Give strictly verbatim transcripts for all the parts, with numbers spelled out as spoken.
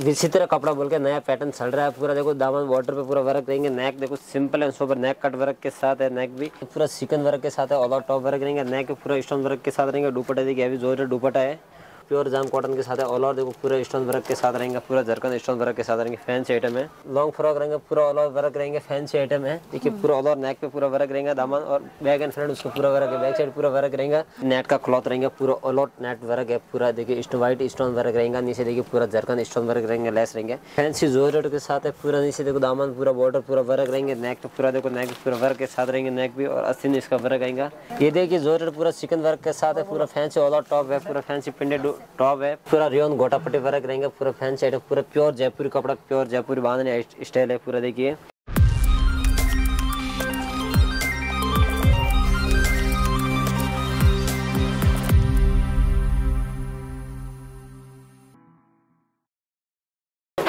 विचित्र कपड़ा बोल के नया पैटर्न चल रहा है पूरा। देखो दामन बॉर्डर पे पूरा वर्क रहेंगे, नेक देखो simple and sober neck cut work के साथ है, नेक भी पूरा चिकन वर्क के साथ है, ऑल आउट टॉप वर्क रहेंगे, नेक पूरा स्टोन वर्क के साथ रहेंगे। दुपट्टा देखिए अभी जोर दुपट्टा है प्योर जाम कॉटन के साथ है, ऑल ओवर देखो पूरा स्टोन वर्क के साथ रहेंगे, पूरा जरकन स्टोन वर्क के साथ रहेंगे, फैंसी आइटम है। लॉन्ग फ्रॉक रहेंगे पूरा ऑल ओवर वर्क रहेंगे, फैंसी आइटम है। देखिए पूरा ऑल ओवर नेक पे पूरा वर्क रहेगा, दामन और बैक एंड फ्रंट उसको पूरा वर्क है, बैक साइड पूरा वर्क रहेगा, नेट का क्लॉथ रहेगा पूरा ऑल ओवर नेट वर्क है पूरा। देखिए व्हाइट स्टोन वर्क रहेगा, नीचे देखिए पूरा जरकन स्टोन वर्क रहेंगे, लेस रहेंगे, फैंसी जोर के साथ है पूरा। नीचे देखो दामन पूरा बॉर्डर पूरा वर्क रहेंगे, नेक पे पूरा देखो नेक पूरा वर्क के साथ रहेंगे, नेक भी और अस्सी इसका वर्क आएगा। ये देखिए जोर पूरा चिकन वर्क के साथ है, पूरा फैंसी ऑल ओवर टॉप है, पूरा फैंसी प्रिंटेड टॉप है, पूरा रियोन गोटा पट्टी वर्क रहेंगे, पूरा फैन साइड है, पूरा प्योर जयपुरी कपड़ा, प्योर जयपुरी बांधने स्टाइल है पूरा। देखिए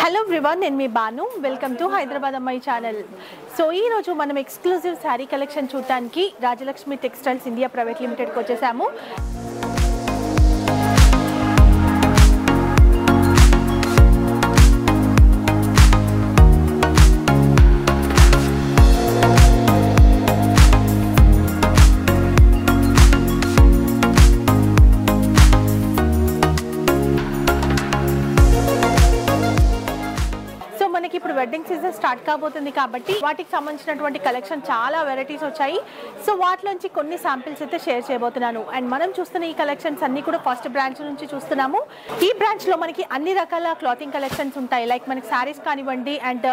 హలో ఎవ్రీవన్, నేను మీ బాను, వెల్కమ్ టు హైదరాబాద్ అమ్మాయి ఛానల్। సో ఈ రోజు మనం ఎక్స్క్లూజివ్ సారీ కలెక్షన్ చూడడానికి రాజలక్ష్మి టెక్స్టైల్స్ ఇండియా ప్రైవేట్ లిమిటెడ్కి వచ్చేసాము। వెడ్డింగ్ సీజన్ స్టార్ట్ కాబోతుంది కాబట్టి వాటికి సంబంధించినటువంటి కలెక్షన్ చాలా వెరైటీస్ వచ్చాయి। సో వాటిలోంచి కొన్ని శాంపిల్స్ అయితే షేర్ చేయబోతున్నాను। అండ్ మనం చూస్తున్న ఈ కలెక్షన్స్ అన్ని కూడా ఫస్ట్ బ్రాంచ్ నుంచి చూస్తున్నాము। ఈ బ్రాంచ్ లో మనకి అన్ని రకాల క్లాతింగ్ కలెక్షన్స్ ఉంటాయి, లైక్ మనకి సారీస్ కానివ్వండి and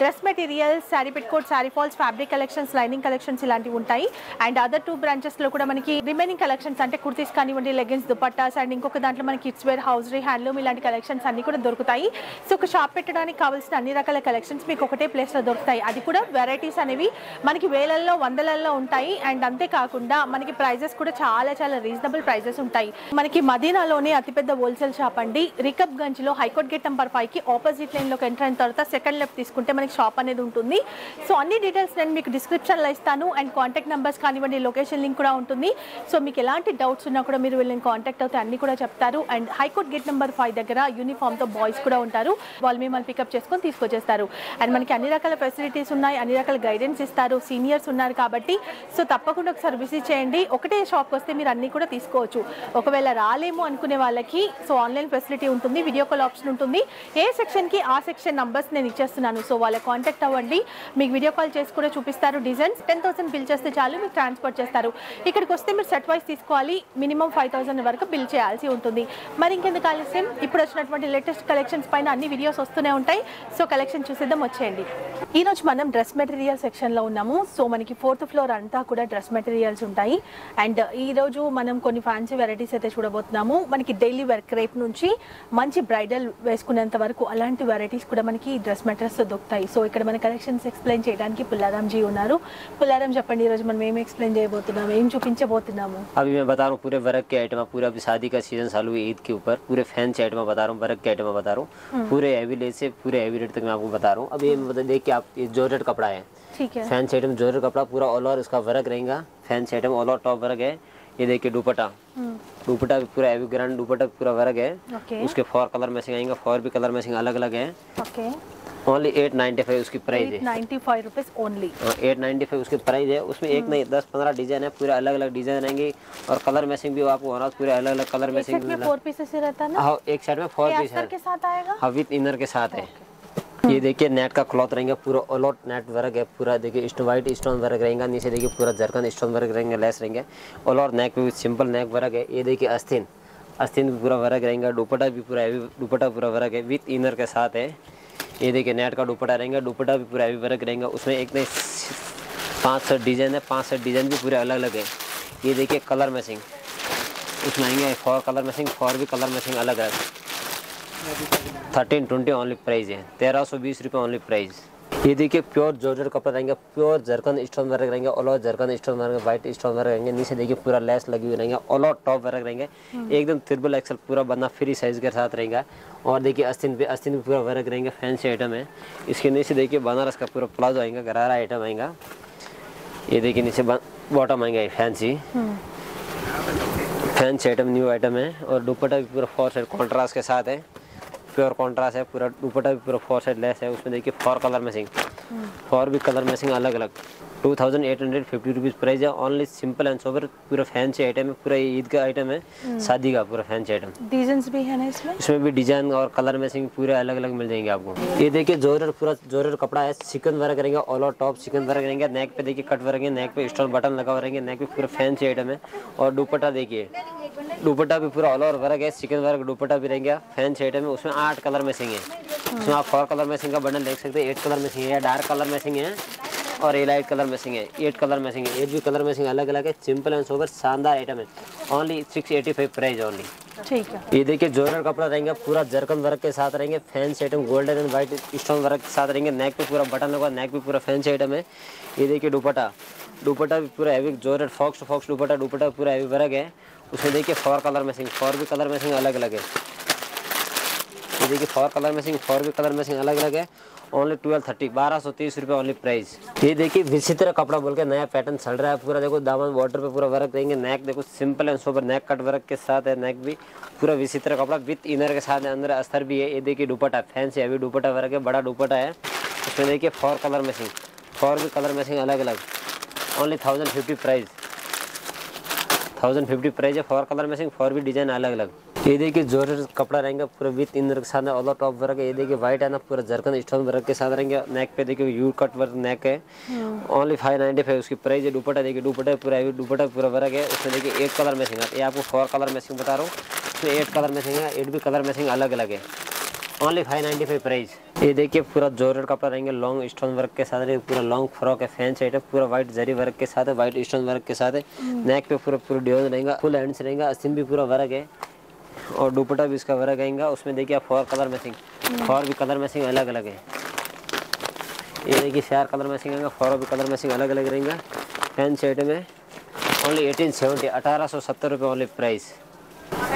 dress materials, sari petticoat, sari falls, fabric collections, lining collections ఇలాంటివి ఉంటాయి। అండ్ అదర్ టూ బ్రాంచెస్ లో కూడా మనకి రిమైనింగ్ కలెక్షన్స్ అంటే కుర్తీస్ కానివ్వండి, లెగ్గిన్స్, దుపట్టాస్ అండ్ ఇంకొక దాంట్లో మనకి కిడ్స్ వేర్, హౌజరీ, హ్యాండ్లూమ్ ఇలాంటి కలెక్షన్స్ అన్ని కూడా దొరుకుతాయి। సో ఒక షాప్ పెట్టడానికి కావాల్సిన అన్ని రకాల కలెక్షన్స్ మీకు ఒకటే ప్లేస్లో దొరుకుతాయి, అది కూడా వెరైటీస్ అనేవి మనకి వేలల్లో వందలల్లో ఉంటాయి। అండ్ అంతేకాకుండా మనకి ప్రైజెస్ కూడా చాలా చాలా రీజనబుల్ ప్రైజెస్ ఉంటాయి। మనకి మదీనాలోనే అతిపెద్ద హోల్సేల్ షాప్ అండి రికబ్ గంజ్లో హైకోర్ట్ గేట్ నెంబర్ ఫైవ్ కి ఆపోజిట్ లైన్లోకి ఎంటర్ అయిన తర్వాత సెకండ్ లెఫ్ట్ తీసుకుంటే మనకి షాప్ అనేది ఉంటుంది। సో అన్ని డీటెయిల్స్ నేను మీకు డిస్క్రిప్షన్లో ఇస్తాను అండ్ కాంటాక్ట్ నెంబర్స్ కానివ్వండి, లొకేషన్ లింక్ కూడా ఉంటుంది। సో మీకు ఎలాంటి డౌట్స్ ఉన్నా కూడా మీరు వీళ్ళని కాంటాక్ట్ అవుతే అన్ని కూడా చెప్తారు। And high court gate number five దగ్గర యూనిఫామ్తో బాయ్స్ కూడా ఉంటారు, వాళ్ళు మిమ్మల్ని పికప్ చేసుకొని తీసుకొచ్చేస్తారు। అండ్ మనకి అన్ని రకాల ఫెసిలిటీస్ ఉన్నాయి, అన్ని రకాల గైడెన్స్ ఇస్తారు, సీనియర్స్ ఉన్నారు కాబట్టి। సో తప్పకుండా ఒకసారి విజిట్ చేయండి, ఒకటే షాప్కి వస్తే మీరు అన్నీ కూడా తీసుకోవచ్చు। ఒకవేళ రాలేము అనుకునే వాళ్ళకి సో ఆన్లైన్ ఫెసిలిటీ ఉంటుంది, వీడియో కాల్ ఆప్షన్ ఉంటుంది। ఏ సెక్షన్కి ఆ సెక్షన్ నంబర్స్ నేను ఇచ్చేస్తున్నాను, సో వాళ్ళ కాంటాక్ట్ అవ్వండి, మీకు వీడియో కాల్ చేసి కూడా చూపిస్తారు డిజైన్స్। టెన్ థౌసండ్ బిల్ చేస్తే చాలు మీకు ట్రాన్స్ఫర్ చేస్తారు। ఇక్కడికి వస్తే మీరు సెట్ వైస్ తీసుకోవాలి, మినిమం ఫైవ్ థౌసండ్ వరకు బిల్ చేయాల్సి ఉంటుంది। మరి ఇంకెందుకు ఆలస్యం, ఇప్పుడు వచ్చినటువంటి లేటెస్ట్ కలెక్షన్స్ పైన అన్ని వీడియోస్ వస్తూనే ఉంటాయి, సో కలెక్షన్ సిద్ధం వచ్చేయండి। ఈరోజు మనం డ్రెస్ మెటీరియల్ సెక్షన్లో ఉన్నాము। సో మనకి ఫోర్త్ ఫ్లోర్ అంతా కూడా డ్రెస్ మెటీరియల్స్ ఉంటాయి। అండ్ ఈరోజు మనం కొన్ని ఫ్యాన్సీ వెరైటీస్ అయితే చూడబోతున్నాము। మనకి డైలీ వేర్ క్రేప్ నుంచి మంచి బ్రైడల్ వేసుకునేంత వరకు అలాంటి వెరైటీస్ కూడా మనకి డ్రెస్ మెటీరియల్స్తో దొరుకుతాయి। సో ఇక్కడ మన కలెక్షన్స్ ఎక్స్ప్లెయిన్ చేయడానికి పుల్లారాం జీ ఉన్నారు। పుల్లారాం, చెప్పండి ఈరోజు మనం ఏం ఎక్స్ప్లెయిన్ చేయబోతున్నాం, ఏం చూపించబోతున్నాము? అవి నేను బతా రహా హూ పూరే వర్క్ కే ఐటమ్, పూరా అభి షాదీ కా సీజన్ చాలు ఈద్ కే ऊपर पूरे फैंसी ఐటమ్ బతా రహా హూ, వర్క్ కే ఐటమ్ బతా రహా హూ, पूरे हैवी लेस से पूरे हैवी रेट तक मैं आपको बता रहा हूँ। अब ये मतलब देखिए आप ये जॉर्जेट कपड़ा है, ठीक है, फैंसी आइटम जॉर्जेट कपड़ा पूरा ऑल ओवर इसका वर्क रहेगा, fancy item all over top work है। ये देखिए दुपट्टा, दुपट्टा भी पूरा हैवी ग्रैंड दुपट्टा पूरा वर्क है, उसके फोर कलर मैचिंग आएगा, फोर भी कलर मैचिंग अलग अलग है। Okay, only eight ninety five उसकी प्राइस है, ninety five rupees only, eight ninety five उसकी प्राइस है। उसमें एक नहीं दस पंद्रह डिजाइन है, पूरे अलग अलग डिजाइन रहेंगे और कलर मैचिंग भी आपको होना, पूरे अलग अलग कलर मैचिंग में फोर पीसेस रहता है ना, एक साइड में फोर पीस है, हाँ विद इनर के साथ है। ये देखिए नेट का क्लॉथ रहेगा, पूरा ऑल आउट नेट वर्क है, पूरा देखिए व्हाइट स्टोन वर्क रहेगा, नीचे देखिए पूरा जरकन स्टोन वर्क रहेंगे, लेस रहेंगे, ऑल ओवर नेक पे सिंपल नेक वर्क है। ये देखिए अस्तीन, अस्तीन भी पूरा वर्क रहेगा, दुपट्टा भी पूरा हैवी दुपट्टा पूरा वर्क है विथ इनर के साथ है। ये देखिए नेट का दुपट्टा रहेगा, दुपट्टा भी पूरा हैवी वर्क रहेगा, उसमें एक नहीं पाँच सौ डिजाइन है, पाँच सौ डिजाइन भी पूरे अलग अलग है। ये देखिए कलर मैचिंग उसमें आएंगे, फोर कलर मैचिंग, फोर भी कलर मैचिंग अलग है। थर्टीन ट्वेंटी ओनली प्राइस है, तेरह सौ बीस रुपये ओनली प्राइस। ये देखिए प्योर जॉर्जेट कपड़ा रहेंगे, प्योर जरकन स्टोन वर्क रहेंगे, all over zircon stone work, white stone work रहेंगे, नीचे देखिए पूरा लेस लगी हुई रहेंगे, ऑल ओवर टॉप वर्क रहेंगे, एकदम ट्रिपल एक्सल पूरा बना फ्री साइज के साथ रहेगा। और देखिए अस्तिन पे अस्तिन पूरा वर्क रहेंगे, फैंसी आइटम है। इसके नीचे देखिए बनारस का पूरा प्लाजो आएगा, गरारा आइटम आएगा। ये देखिए नीचे बॉटम आएंगे fancy, fancy item new item है। और दुपट्टा भी पूरा फोर साइड कॉन्ट्रास्ट के साथ है, प्योर कॉन्ट्रास्ट है, पूरा दुपट्टा भी पूरा फोर साइड लेस है। उसमें देखिए फोर कलर मैचिंग, फोर भी कलर मैचिंग अलग अलग। Two thousand eight hundred fifty rupees price है। ऑनली सिंपल एंड सोबर, पूरा फैंसी आइटम है, पूरा ईद का आइटम है, शादी का पूरा फैंसी आइटम। डिजाइन भी है ना इसमें, इसमें भी डिजाइन और कलर मैचिंग पूरे अलग अलग मिल जाएंगे आपको। ये देखिए जॉर्जेट, पूरा जॉर्जेट कपड़ा है, सिकन वर्क करेंगे, ऑल ओवर टॉप सिकन वर्क करेंगे। नेक पे देखिए कट वर्क है, नेक पे स्टोन बटन लगा हुआ है, नेक पे पूरा फैंसी आइटम है। और दुपट्टा देखिए, दुपट्टा भी पूरा ऑल ओवर वर्क है, सिकन वर्क दुपट्टा भी रहेंगे, फैंसी आइटम है। उसमें आठ कलर मैचिंग है। उसमें आप फोर कलर मैचिंग का बंडल देख सकते हैं। एट कलर मैचिंग है, डार्क कलर मैचिंग है और ये लाइट कलर मैचिंग है। एट कलर मैचिंग है, एट भी कलर मैचिंग अलग अलग है। सिंपल एंड सोबर शानदार आइटम है। Only six eighty five price only, ठीक है। ये देखिए जोरल कपड़ा रहेंगे, पूरा जरकन वर्क के साथ रहेंगे, fancy item golden and white stone work के साथ रहेंगे। नेक पे पूरा बटन लगा, नेक पे पूरा फैंसी आइटम है। ये देखिए दुपट्टा, दुपट्टा भी पूरा हैवी जोरल फॉक्स फॉक्स दुपट्टा, दुपट्टा पूरा हैवी वर्क है। उसमें देखिए फोर कलर मैचिंग, फोर भी कलर मैचिंग अलग अलग है। ये देखिए फोर कलर मैचिंग, फोर भी कलर मैचिंग अलग अलग है। ओनली ट्वेल्व थर्टी बारह सौ तीस रुपये ओनली प्राइस। ये देखिए विचित्र कपड़ा बोल के नया पैटर्न चल रहा है। पूरा देखो दामन बॉर्डर पे पूरा वर्क देंगे। नेक देखो simple and sober, neck cut work के साथ है। नेक भी पूरा विचित्र कपड़ा विथ इनर के साथ, अंदर अस्तर भी है। ये देखिए दुपट्टा फैंसी है, अभी दुपट्टा वर्क है, बड़ा दुपट्टा है। इसमें देखिए फोर कलर मैचिंग, फोर भी कलर मैचिंग अलग अलग। Only thousand fifty price, thousand fifty price है। फोर कलर मैचिंग, फोर भी डिजाइन अलग अलग। ये देखिए जोर कपड़ा रहेंगे, पूरा विथ इंदर के साथ है, ऑल टॉप वर्क है। ये देखिए व्हाइट है ना, पूरा जरकन स्टोन वर्क के साथ रहेंगे। नेक पे देखिए यू कट वर्क नेक है। ओनली फाइव नाइन्टी फाइव उसकी प्राइस है। दुपट्टा देखिए, दुपट्टा पूरा दुपट्टा पूरा वर्क है। उसमें देखिए एट कलर मैचिंग है। ये आपको फोर कलर मैचिंग बता रहा हूँ, उसमें एट कलर मैचिंग है, एट भी कलर मैचिंग अलग अलग है। Only five ninety five price. ये देखिए पूरा जोरल कपड़ा रहेंगे, लॉन्ग स्टोन वर्क के साथ रहेंगे, पूरा लॉन्ग फ्रॉक है, फैंसी आइटम पूरा व्हाइट जरी वर्क के साथ है, व्हाइट स्टोन वर्क के साथ है। नेक पे पूरा पूरा डिजाइन रहेगा, फुल हैंड्स रहेगा, अस्तिन भी पूरा वर्क है और दुपट्टा भी इसका वर्क आएगा। उसमें देखिए आप फोर कलर मैचिंग, फोर भी कलर मैचिंग अलग अलग है। ये देखिए चार कलर मैचिंग आएगा, फोर भी कलर मैचिंग अलग अलग रहेगा। फैंसी आइटम है। ओनली एटीन सेवेंटी अठारह सौ सत्तर रुपये ओनली प्राइस।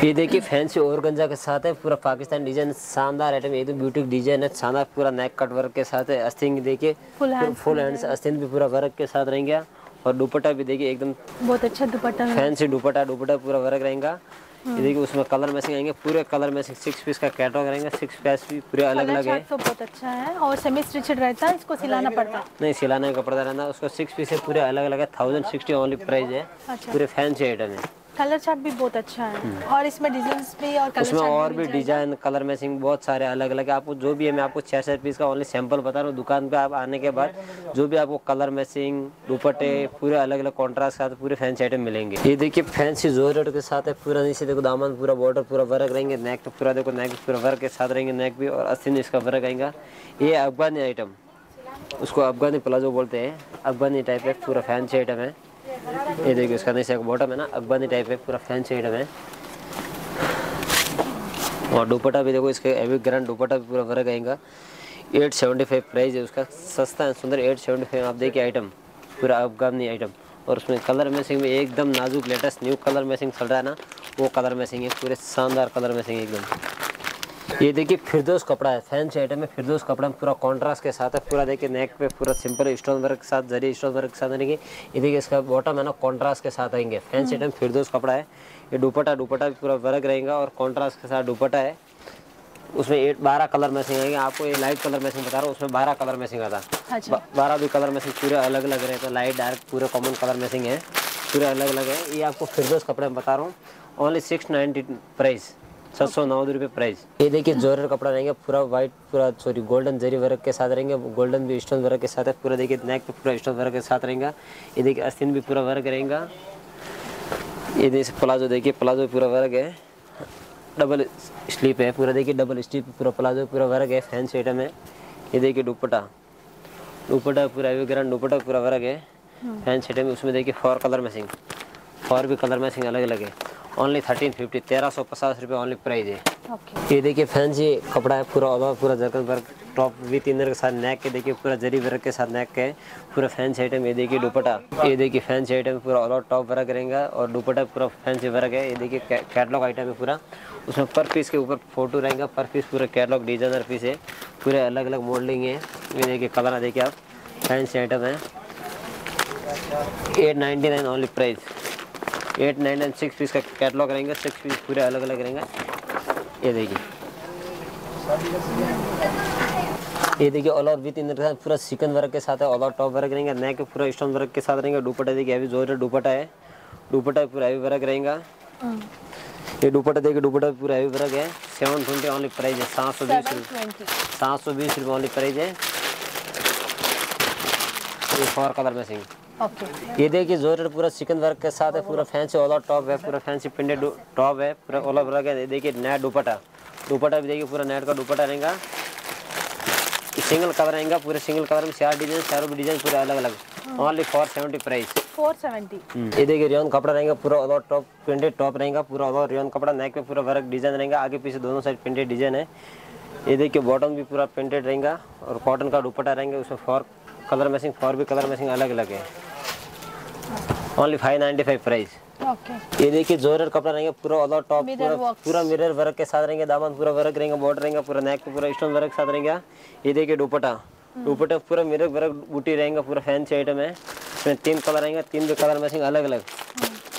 ये देखिए फैंसी ऑर्गेंजा के साथ है, पूरा पाकिस्तान डिजाइन शानदार आइटम। ये तो ब्यूटीफुल डिजाइन है, शानदार पूरा नेक कट वर्क के साथ है। अस्तिन देखिए फुल हैंड्स, अस्तिन भी पूरा वर्क के साथ रहेंगे और दुपट्टा भी देखिए एकदम बहुत अच्छा दुपट्टा, फैंसी दुपट्टा, दुपट्टा पूरा वर्क रहेगा। ये देखिए उसमें कलर मैचिंग आएंगे, पूरे कलर मैचिंग सिक्स पीस का कैटलॉग रहेगा। सिक्स पीस भी पूरे अलग अलग है। तो बहुत अच्छा है और सेमी स्टिचड रहता है, इसको सिलाना पड़ता है नहीं, सिलाना का पड़ता रहना। उसको सिक्स पीस है, पूरे अलग अलग है। थाउजेंड सिक्सटी ओनली प्राइस है। पूरे फैंसी आइटम है। कलर चार्ट भी बहुत अच्छा है और इसमें डिजाइन भी और कलर, और भी डिजाइन कलर मैचिंग बहुत सारे अलग अलग है। आपको जो भी है, मैं आपको छः छः पीस का ओनली सैंपल बता रहा हूँ। दुकान पे आप आने के बाद जो भी आपको कलर मैचिंग दुपट्टे पूरे अलग अलग कॉन्ट्रास्ट के साथ पूरे फैंसी आइटम मिलेंगे। ये देखिए फैंसी जोरट के साथ है, पूरा नीचे देखो दामन पूरा बॉर्डर पूरा वर्क रहेंगे। नेक तो पूरा देखो नेक पूरा वर्क के साथ रहेंगे, नेक भी और अस्सी इसका वर्क रहेगा। ये अफगानी आइटम, उसको अफगानी प्लाजो बोलते हैं, अफगानी टाइप है, पूरा फैंसी आइटम है। ये देखिए उसका नीचे बॉटम है ना, अफगानी टाइप है, पूरा फैंसी आइटम है। और दुपट्टा भी देखो इसका एवी ग्रैंड दुपट्टा भी पूरा वर्क आएगा। एट सेवेंटी फाइव प्राइस है उसका, सस्ता है सुंदर। एट सेवेंटी फाइव आप देखिए आइटम, पूरा अफगानी आइटम और उसमें कलर मैचिंग में एकदम नाजुक लेटेस्ट न्यू कलर मैचिंग चल रहा है ना, वो कलर मैचिंग है, पूरे शानदार कलर मैचिंग एकदम। ये देखिए फिरदोस कपड़ा है, फैंसी आइटम है। फिरदोस कपड़ा पूरा कॉन्ट्रास्ट के साथ है, पूरा देखिए नेक पे पूरा सिंपल स्टोन वर्क के साथ, जरी स्टोन वर्क के साथ रहेंगे। ये देखिए इसका बॉटम है ना, कॉन्ट्रास्ट के साथ आएंगे। फैंसी आइटम फिरदोस कपड़ा है। ये दुपट्टा, दुपट्टा भी पूरा वर्क रहेगा और कॉन्ट्रास्ट के साथ दुपट्टा है। उसमें एट बारह कलर मैचिंग आएंगे। आपको ये लाइट कलर मैचिंग बता रहा हूँ, उसमें बारह कलर मैचिंग आता है। अच्छा। बारह भी कलर मैचिंग पूरे अलग अलग रहे, तो लाइट डार्क पूरे कॉमन कलर मैचिंग है, पूरे अलग अलग है। ये आपको फिरदोस कपड़े में बता रहा हूँ। ओनली सिक्स नाइन्टी प्राइस, सात सौ नौ रुपये प्राइस। ये देखिए जोरल कपड़ा रहेंगे, पूरा वाइट पूरा सॉरी गोल्डन जरी वर्क के साथ रहेंगे, गोल्डन भी स्टोन वर्क के साथ है। पूरा देखिए नेक पे पूरा स्टोन वर्क के साथ रहेगा। ये देखिए अस्तिन भी पूरा वर्क रहेगा। ये देखिए प्लाजो, देखिए प्लाजो पूरा वर्क है, डबल स्लीप है, पूरा देखिए डबल स्लीप पूरा प्लाजो पूरा वर्क है, फैंसी आइटम है। ये देखिए दुपट्टा, दुपट्टा पूरा एवी ग्रैंड दुपट्टा पूरा वर्क है, फैंसी आइटम। उसमें देखिए फोर कलर मैचिंग, फोर भी कलर मैचिंग अलग अलग है। ओनली थर्टीन फिफ्टी तेरह सौ पचास रुपये ओनली प्राइस है। okay. ये देखिए फैंसी कपड़ा है, पूरा ऑल पूरा zircon work top with inner के साथ, नेक के देखिए पूरा जरी वर्क के साथ नेक है, पूरा फैंसी आइटम। ये देखिए दुपट्टा, ये देखिए फैंसी आइटम पूरा ऑल टॉप वर्क रहेगा और दुपट्टा पूरा फैंसी वर्क है। ये देखिए कैटलॉग आइटम है पूरा, उसमें पर पीस के ऊपर फोटो रहेगा, पर पीस पूरा कैटलॉग डिजाइनर पीस है, पूरे अलग अलग मॉडलिंग है। ये देखिए कलर देखिए आप, फैंसी आइटम है। Eight ninety nine only price, eight nine nine six piece का कैटलॉग रहेंगे, सिक्स पीस पूरे अलग अलग रहेंगे। ये देखिए ये देखिए ऑल ओवर विद इनर पूरा सिकन वर्क के साथ है, ऑल ओवर टॉप वर्क रहेंगे, नेक पूरा स्टोन वर्क के साथ रहेंगे। दुपट्टा देखिए अभी जोर दुपट्टा है, दुपट्टा पूरा हैवी वर्क रहेगा। ये दुपट्टा देखिए दुपट्टा पूरा हैवी वर्क है। सेवन ट्वेंटी ओनली प्राइस है, सात सौ बीस रुपये सात सौ बीस रुपये ओनली प्राइस है। ये फोर कलर में सिंग ओके okay. ये देखिए जोर पूरा चिकन वर्क के साथ है, पूरा फैंसी ऑल ओवर टॉप है, पूरा फैंसी प्रिंटेड टॉप है, पूरा ऑल ओवर वर्क है। देखिए नया दुपट्टा दुपट्टा भी देखिए पूरा नेट का दुपट्टा रहेगा, सिंगल कवर रहेगा। पूरे सिंगल कवर में चार डिजाइन, चारों डिजाइन पूरे अलग अलग, only four seventy price four seventy. ये देखिए रेयन कपड़ा रहेगा, पूरा all over top printed top रहेगा, पूरा ऑल ओवर रेयन कपड़ा, नेक पे पूरा वर्क डिजाइन रहेगा, आगे पीछे दोनों साइड प्रिंटेड डिजाइन है। ये देखिए बॉटम भी पूरा प्रिंटेड रहेगा और कॉटन का दुपट्टा रहेगा, उसमें फोर कलर मैचिंग फोर भी कलर मैचिंग अलग अलग है, only five ninety five price okay. ये देखिए जोरर कपड़ा रहेगा, पूरा ऑल ओवर टॉप पूरा पूरा मिरर वर्क के साथ रहेंगे, दामन पूरा वर्क रहेगा, बॉर्डर रहेगा, पूरा नेक पे पूरा स्टोन वर्क के साथ रहेगा। ये देखिए दुपट्टा दुपट्टा पूरा मिरर वर्क बूटी रहेगा, पूरा फैंसी आइटम है, इसमें तीन कलर रहेंगे, तीन भी कलर मैचिंग अलग अलग,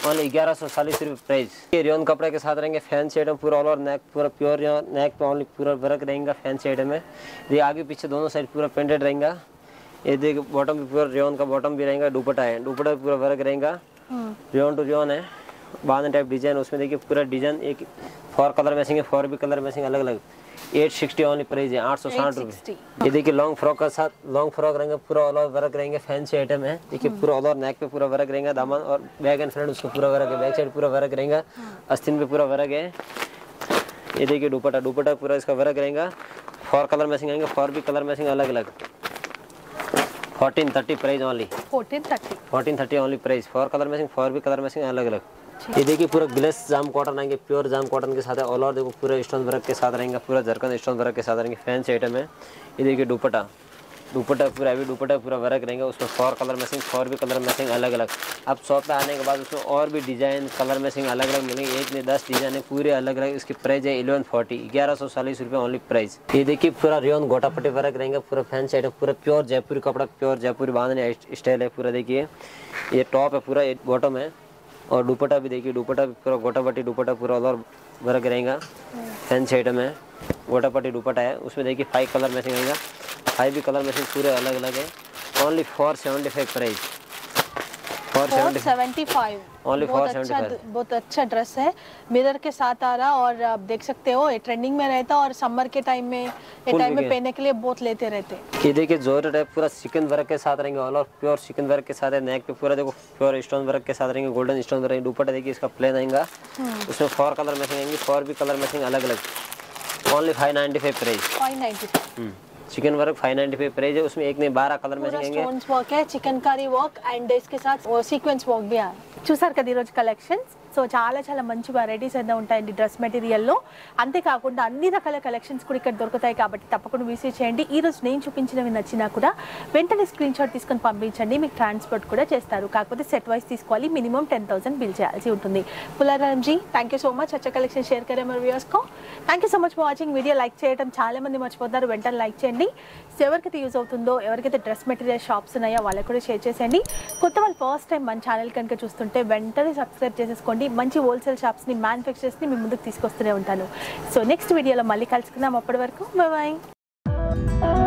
ओनली ग्यारह सौ चालीस रुपये प्राइस। ये रेयन कपड़े के साथ रहेंगे, फैंसी आइटम पूरा ऑल ओवर नेक पूरा प्योर नेक पे ओनली पूरा वर्क रहेगा, फैंसी आइटम है। ये आगे पीछे दोनों साइड पूरा प्रिंटेड रहेगा। ये देखिए बॉटम भी पूरा रेयन का बॉटम भी रहेगा, दुपट्टा है, दुपट्टा पूरा वर्क रहेगा, रेयन टू रेयन है, बांधन टाइप डिजाइन, उसमें देखिए पूरा डिजाइन एक फोर कलर मैचिंग है, फोर भी कलर मैचिंग अलग अलग। एट सिक्सटी ओनली प्राइस है, आठ सौ साठ रुपये। ये देखिए लॉन्ग फ्रॉक के साथ, लॉन्ग फ्रॉक रहेंगे, पूरा ऑल ओवर वर्क रहेंगे, फैंसी आइटम है। देखिए पूरा ऑल ओवर नेक पे पूरा वर्क रहेगा, दामन और बैक एंड फ्रंट उसका पूरा वर्क है, बैक साइड पूरा वर्क रहेगा, अस्तिन पे पूरा वर्क है। ये देखिए दुपट्टा दुपट्टा पूरा इसका वर्क रहेगा, फोर कलर मैचिंग आएंगे, फोर भी कलर मैचिंग अलग अलग। Fourteen thirty price only fourteen thirty only price, four colour matching four भी कलर मैचिंग अलग अलग। ये देखिए पूरा ग्लेस जाम कॉटन आएंगे, प्योर जाम कॉटन के साथ है, ऑल ओवर देखो पूरा स्टोन वर्क के साथ रहेंगे, पूरा जरकन स्टोन वर्क के साथ रहेंगे, फैंसी आइटम है। ये देखिए दुपट्टा दुपट्टा पूरा अभी दुपट्टा पूरा वर्क रहेंगे, उसमें फोर कलर मैचिंग फोर भी कलर मैचिंग अलग अलग। अब शॉप पे आने के बाद उसमें और भी डिजाइन कलर मैचिंग अलग अलग मिलेंगे, एक ने दस डिजाइन है पूरे अलग अलग। इसकी प्राइस है इलेवन फोर्टी ग्यारह सौ चालीस रुपये ओनली प्राइस। ये देखिए पूरा रेयन गोटापट्टी वर्क रहेंगे, पूरा फैंसी आइटम, पूरा प्योर जयपुरी कपड़ा, प्योर जयपुरी बांधने स्टाइल है पूरा। देखिए ये टॉप है, पूरा एक बॉटम है और दुपट्टा भी देखिए दुपट्टा भी पूरा गोटापट्टी दुपट्टा पूरा ऑल ओवर वर्क रहेगा, फैंसी आइटम है, गोटापट्टी दुपट्टा है, उसमें देखिए फाइव कलर मैचिंग रहेगा, फाइव भी कलर मैचिंग पूरे अलग अलग है। Only four seventy five price four seventy five. बहुत अच्छा, बहुत अच्छा ड्रेस है, मिरर के साथ आ रहा और आप देख सकते हो ये ट्रेंडिंग में रहता और समर के टाइम में ये टाइम में पहनने के लिए बहुत लेते रहते। ये देखिए जोर है, पूरा चिकन वर्क के साथ रहेंगे, all over pure chikan work के साथ है, नेक पे पूरा देखो प्योर स्टोन वर्क के साथ रहेंगे, गोल्डन स्टोन वर्क। दुपट्टा देखिए इसका प्लेन आएगा, उसमें फोर कलर मैचिंग आएंगे, फोर भी कलर मैचिंग अलग अलग। Only five ninety five price five ninety five. Chikan work five ninety five price है, उसमें एक नहीं बारह कलर में रहेंगे, स्टोन्स वर्क है, चिकनकारी वर्क एंड इसके साथ सीक्वेंस वर्क भी है। చూసారు కదా ఈరోజు కలెక్షన్స్, సో చాలా చాలా మంచి వెరైటీస్ అయితే ఉంటాయండి డ్రెస్ మెటీరియల్లో, అంతేకాకుండా అన్ని రకాల కలెక్షన్స్ కూడా ఇక్కడ దొరుకుతాయి కాబట్టి తప్పకుండా విజిట్ చేయండి। ఈరోజు నేను చూపించినవి నచ్చినా కూడా వెంటనే స్క్రీన్ షాట్ తీసుకొని పంపించండి, మీకు ట్రాన్స్పోర్ట్ కూడా చేస్తారు, కాకపోతే సెట్ వైస్ తీసుకోవాలి, మినిమం టెన్ థౌసండ్ బిల్ చేయాల్సి ఉంటుంది। Pularam ji thank you so much, అచ్చా కలెక్షన్ షేర్ కరే మన వ్యూవర్స్కో, thank you so much for watching. Video like చేయడం చాలా మంది మర్చిపోతారు, వెంటనే లైక్ చేయండి, ఎవరికైతే యూజ్ అవుతుందో, ఎవరికైతే డ్రెస్ మెటీరియల్ షాప్స్ ఉన్నాయో వాళ్ళకి కూడా షేర్ చేసేయండి। కొత్త వాళ్ళు ఫస్ట్ టైం మన ఛానల్ కనుక చూస్తుంటే వెంటనే సబ్స్క్రైబ్ చేసేసుకోండి, మంచి హోల్సేల్ షాప్స్ ని మ్యానుఫ్యాక్చరర్స్ ని మీ ముందుకు తీసుకొస్తూనే ఉంటాను। సో నెక్స్ట్ వీడియోలో మళ్ళీ కలుసుకుందాం, అప్పటి వరకు బై బై।